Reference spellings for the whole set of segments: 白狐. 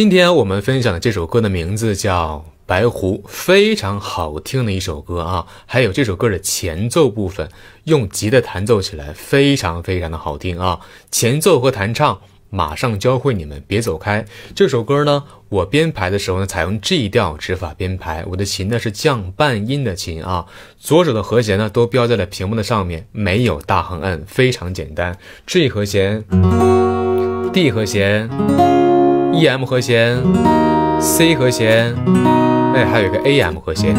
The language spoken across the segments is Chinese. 今天我们分享的这首歌的名字叫白狐，非常好听的一首歌啊，还有这首歌的前奏部分用吉他弹奏起来非常非常的好听啊，前奏和弹唱马上教会你们，别走开。这首歌呢，我编排的时候呢，采用 G 调指法编排，我的琴呢是降半音的琴啊，左手的和弦呢都标在了屏幕的上面，没有大横按，非常简单。G 和弦、D 和弦、E M 和弦、C 和弦，哎，还有一个 A M 和弦。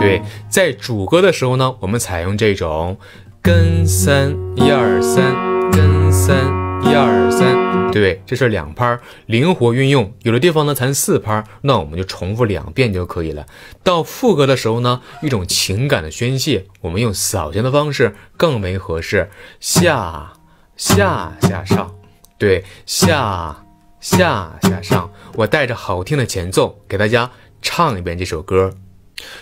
对，在主歌的时候呢，我们采用这种根三一二三根三。一二三，对，这是两拍，灵活运用。有的地方呢弹四拍，那我们就重复两遍就可以了。到副歌的时候呢，一种情感的宣泄，我们用扫弦的方式更为合适。下下下上，对，下下下上。我带着好听的前奏给大家唱一遍这首歌。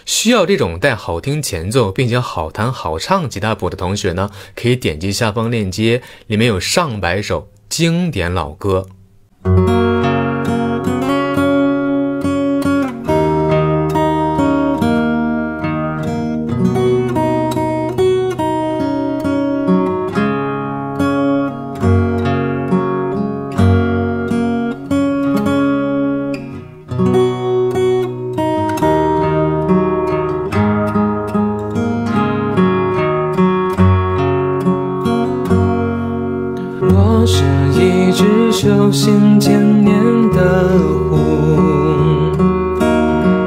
需要这种带好听前奏并且好弹好唱吉他谱的同学呢，可以点击下方链接，里面有上百首经典老歌。我是一只修行千年的狐，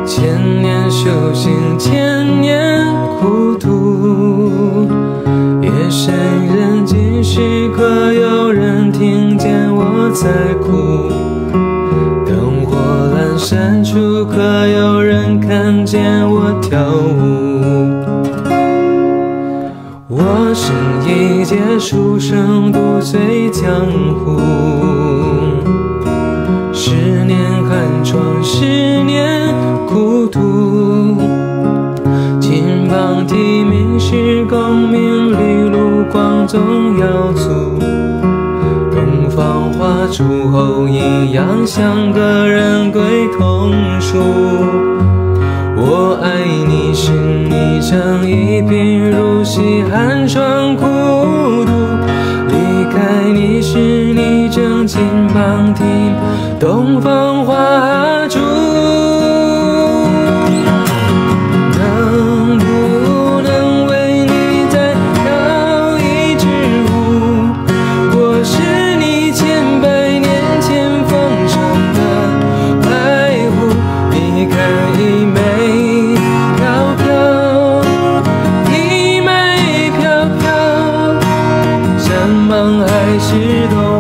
千年修行千年孤独，夜深人静时刻有人听见我在哭，灯火阑珊处可有人看见我跳舞。我是一介书生独醉江湖，十年寒窗十年孤独，金榜题名是功名利禄光宗耀祖，东方花烛后一样像个人归同属。我爱你是你将一贫如洗寒窗苦读，离开你时你正金榜题名东方花烛。能不能为你再跳一支舞，我是你千百年前放生的白狐，你看一枚是多。